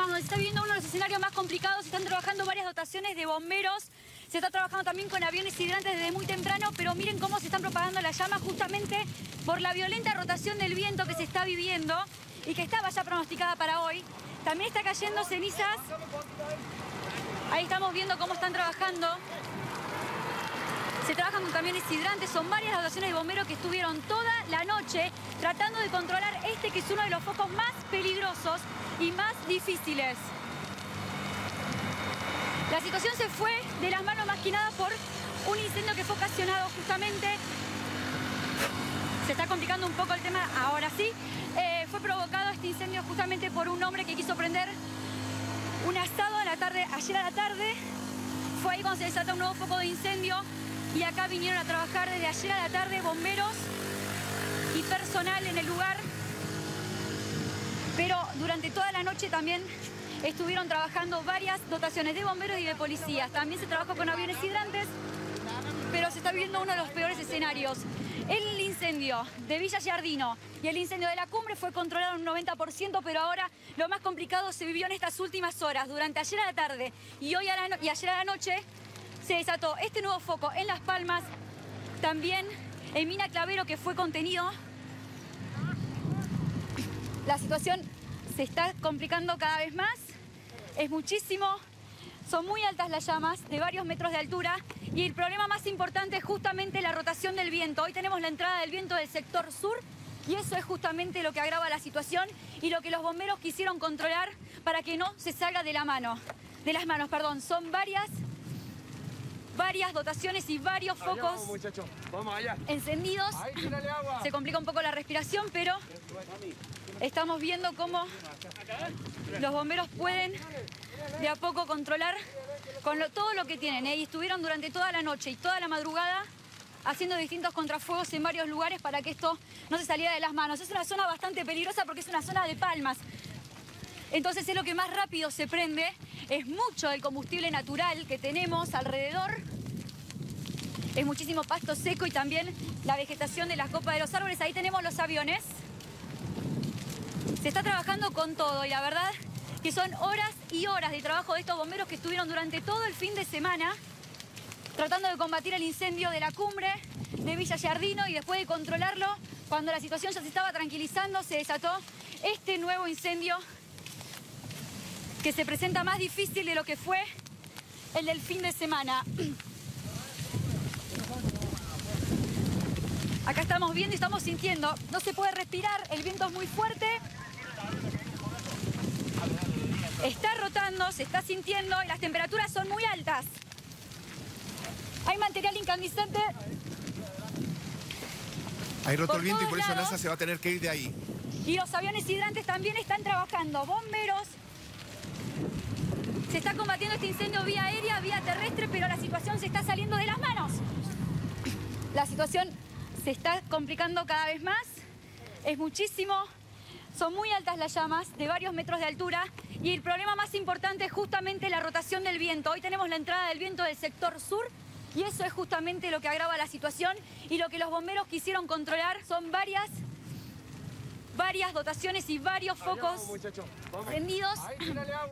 problemas, donde se está viviendo uno de los escenarios más complicados. Se están trabajando varias dotaciones de bomberos. Se está trabajando también con aviones hidrantes desde muy temprano, pero miren cómo se están propagando las llamas justamente por la violenta rotación del viento que se está viviendo y que estaba ya pronosticada para hoy. También está cayendo cenizas. Ahí estamos viendo cómo están trabajando. Se trabajan con camiones hidrantes, son varias dotaciones de bomberos que estuvieron toda la noche tratando de controlar este que es uno de los focos más peligrosos y más difíciles. La situación se fue de las manos más que nada por un incendio que fue ocasionado justamente. Se está complicando un poco el tema, ahora sí. Fue provocado este incendio justamente por un hombre que quiso prender un asado a la tarde, ayer a la tarde. Fue ahí cuando se desata un nuevo foco de incendio. Y acá vinieron a trabajar desde ayer a la tarde bomberos y personal en el lugar. Pero durante toda la noche también estuvieron trabajando varias dotaciones de bomberos y de policías. También se trabajó con aviones hidrantes, pero se está viviendo uno de los peores escenarios. El incendio de Villa Giardino y el incendio de la cumbre fue controlado en un 90%, pero ahora lo más complicado se vivió en estas últimas horas. Durante ayer a la tarde y hoy a la no- y ayer a la noche se desató este nuevo foco en Las Palmas, también en Mina Clavero, que fue contenido. La situación se está complicando cada vez más, es muchísimo, son muy altas las llamas, de varios metros de altura, y el problema más importante es justamente la rotación del viento. Hoy tenemos la entrada del viento del sector sur, y eso es justamente lo que agrava la situación y lo que los bomberos quisieron controlar para que no se salga de las manos. Son varias dotaciones y varios focos encendidos. Se complica un poco la respiración, pero estamos viendo cómo los bomberos pueden de a poco controlar con todo lo que tienen. Y estuvieron durante toda la noche y toda la madrugada haciendo distintos contrafuegos en varios lugares para que esto no se saliera de las manos. Es una zona bastante peligrosa porque es una zona de palmas. Entonces es lo que más rápido se prende, es mucho el combustible natural que tenemos alrededor, es muchísimo pasto seco y también la vegetación de las copas de los árboles. Ahí tenemos los aviones, se está trabajando con todo y la verdad que son horas y horas de trabajo de estos bomberos que estuvieron durante todo el fin de semana tratando de combatir el incendio de la cumbre de Villa Giardino, y después de controlarlo, cuando la situación ya se estaba tranquilizando, se desató este nuevo incendio que se presenta más difícil de lo que fue el del fin de semana. Acá estamos viendo y estamos sintiendo. No se puede respirar, el viento es muy fuerte. Está rotando, se está sintiendo y las temperaturas son muy altas. Hay material incandescente. Ahí roto el viento y por eso NASA se va a tener que ir de ahí. Y los aviones hidrantes también están trabajando. Bomberos. Se está combatiendo este incendio vía aérea, vía terrestre, pero la situación se está saliendo de las manos. La situación se está complicando cada vez más, es muchísimo, son muy altas las llamas, de varios metros de altura, y el problema más importante es justamente la rotación del viento. Hoy tenemos la entrada del viento del sector sur, y eso es justamente lo que agrava la situación y lo que los bomberos quisieron controlar. Son varias dotaciones y varios focos encendidos.